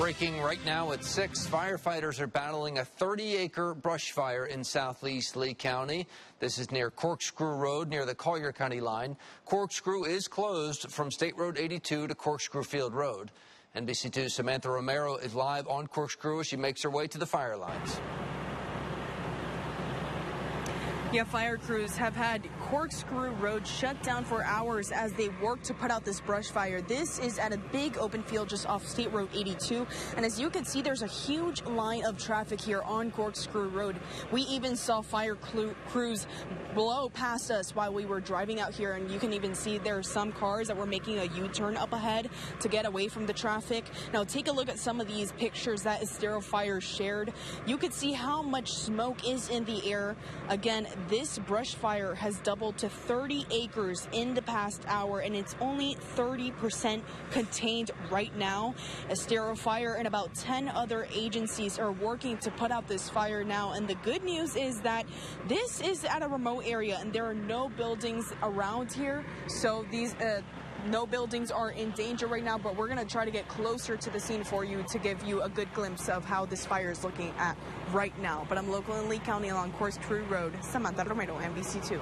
Breaking right now at 6, firefighters are battling a 30-acre brush fire in southeast Lee County. This is near Corkscrew Road, near the Collier County line. Corkscrew is closed from State Road 82 to Corkscrew Field Road. NBC2's Samantha Romero is live on Corkscrew as she makes her way to the fire lines. Yeah, fire crews have had Corkscrew Road shut down for hours as they work to put out this brush fire. This is at a big open field just off State Road 82. And as you can see, there's a huge line of traffic here on Corkscrew Road. We even saw fire crews blow past us while we were driving out here. And you can even see there are some cars that were making a U-turn up ahead to get away from the traffic. Now take a look at some of these pictures that Estero Fire shared. You could see how much smoke is in the air. Again, this brush fire has doubled to 30 acres in the past hour, and it's only 30% contained right now. Estero Fire and about 10 other agencies are working to put out this fire now, and the good news is that this is at a remote area and there are no buildings around here, so these no buildings are in danger right now. But we're going to try to get closer to the scene for you to give you a good glimpse of how this fire is looking at right now. But I'm local in Lee County along Corkscrew Road. Samantha Romero, NBC2.